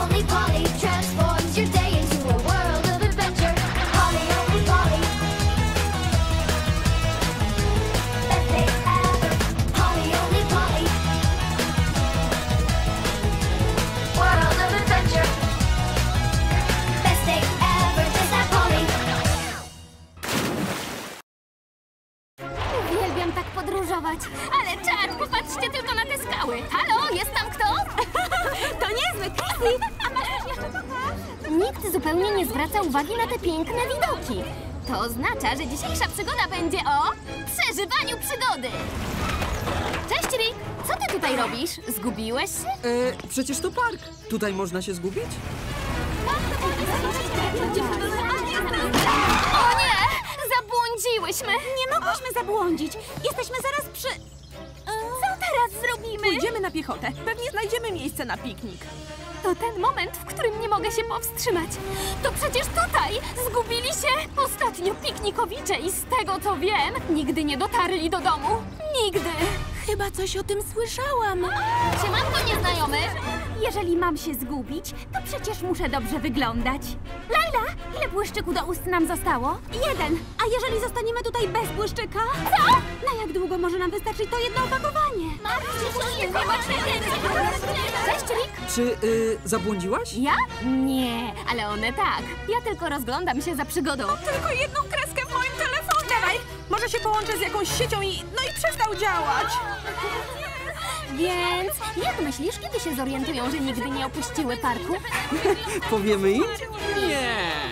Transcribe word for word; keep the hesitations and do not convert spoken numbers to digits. only Polly transforms your day into a world of adventure. Polly, only Polly, best day ever. Polly, only Polly, world of adventure, best day ever. Just that Polly. Uwielbiam tak podróżować, ale czad, popatrzcie tylko na te skały. Halo, jest tam kto? To niezły Chrissy! Nikt zupełnie nie zwraca uwagi na te piękne widoki. To oznacza, że dzisiejsza przygoda będzie o przeżywaniu przygody. Cześć, Rick! Co ty tutaj robisz? Zgubiłeś się? E, przecież to park. Tutaj można się zgubić? O nie! Zabłądziłyśmy! Nie mogłyśmy zabłądzić. Jesteśmy zaraz przy... Teraz zrobimy! Pójdziemy na piechotę. Pewnie znajdziemy miejsce na piknik. To ten moment, w którym nie mogę się powstrzymać. To przecież tutaj zgubili się ostatnio piknikowicze i z tego, co wiem, nigdy nie dotarli do domu. Nigdy! Chyba coś o tym słyszałam. Siemanko, nieznajomy! Jeżeli mam się zgubić, to przecież muszę dobrze wyglądać. Lila, ile błyszczyku do ust nam zostało? Jeden. A jeżeli zostaniemy tutaj bez błyszczyka? Co? Na jak długo może nam wystarczyć to jedno opakowanie? Cześć, Rick. Czy y, zabłądziłaś? Ja? Nie, ale one tak. Ja tylko rozglądam się za przygodą. Mam tylko jedną kreskę w moim telefonie. Dawaj, może się połączę z jakąś siecią i... no i przestał działać. Więc jak myślisz, kiedy się zorientują, że nigdy nie opuściły parku? Powiemy im? Nie!